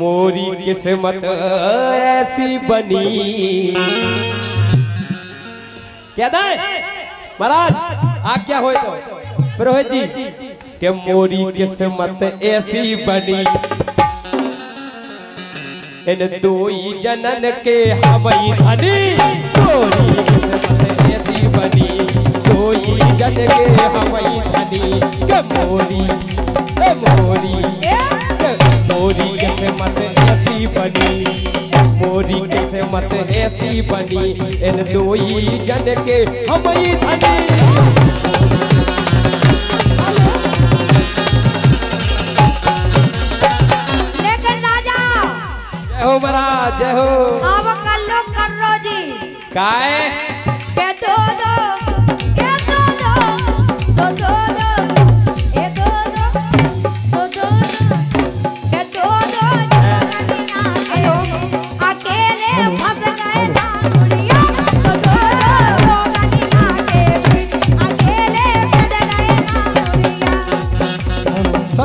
मोरी किस्मत ऐसी बनी क्या दाए महाराज आ क्या हो तो पुरोहित जी के मोरी किस्मत ऐसी बनी इन दो ही जनन के हवाई धनी मोरी किस्मत ऐसी बनी दो ही जनन के हवाई धनी के मोरी किस्मत ऐसी बनी मोरी किस्मत ऐसी बनी इन दो ही जन के हवाई धनी लेकिन राजा जय हो महाराज जय हो अब कर लो करो जी काहे के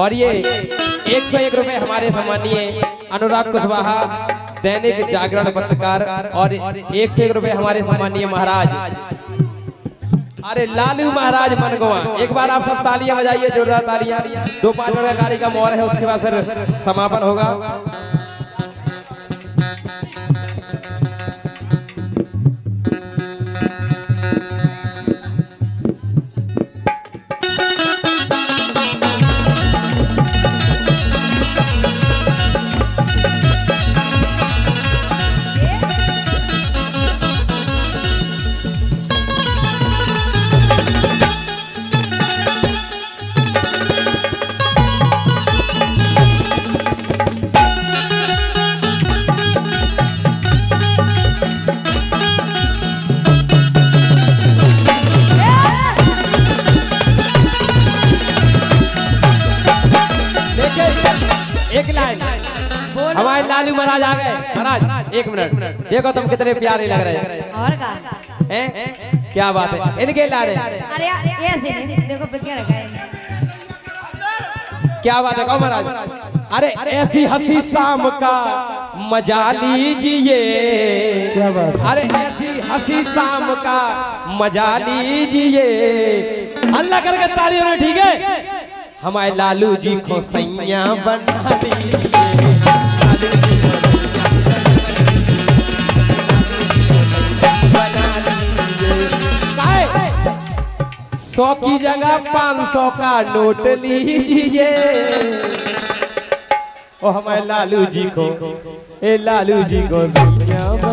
और ये 101 रुपए हमारे सम्मानीय अनुराग कुशवाहा दैनिक जागरण पत्रकार और 101 रुपए हमारे सम्मानीय महाराज अरे लालू महाराज मनगवा। एक बार आप सब तालियां बजाइए, जोरदार तालियां। 2-5 मिनट का कार्य का मोहर है, उसके बाद फिर समापन होगा। महाराज आ गए। महाराज 1 मिनट, देखो तुम कितने प्यारे लग रहे हैं और का हैं, क्या बात है, इनके ला रहे। अरे ऐसे नहीं, देखो क्या रखा है, क्या बात है। कहो महाराज, अरे ऐसी हंसी शाम का मजा लीजिए, क्या बात। अरे ऐसी हंसी शाम का मजा लीजिए, अल्लाह करके तालियों में, ठीक है? हमारे लालू जी को सैया बना दी, सौ की जगह 500 का नोट लीजिए, ओ हमारे लालू जी को, ए लालू जी को